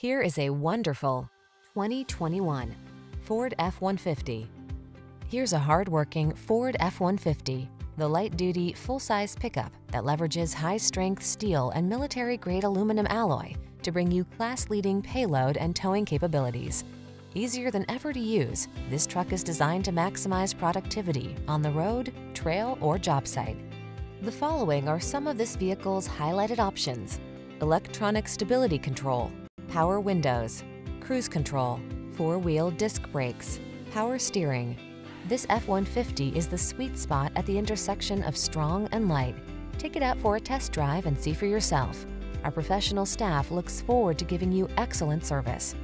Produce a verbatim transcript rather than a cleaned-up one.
Here is a wonderful twenty twenty-one Ford F one fifty. Here's a hard-working Ford F one fifty, the light-duty, full-size pickup that leverages high-strength steel and military-grade aluminum alloy to bring you class-leading payload and towing capabilities. Easier than ever to use, this truck is designed to maximize productivity on the road, trail, or job site. The following are some of this vehicle's highlighted options: electronic stability control, power windows, cruise control, four-wheel disc brakes, power steering. This F one fifty is the sweet spot at the intersection of strong and light. Take it out for a test drive and see for yourself. Our professional staff looks forward to giving you excellent service.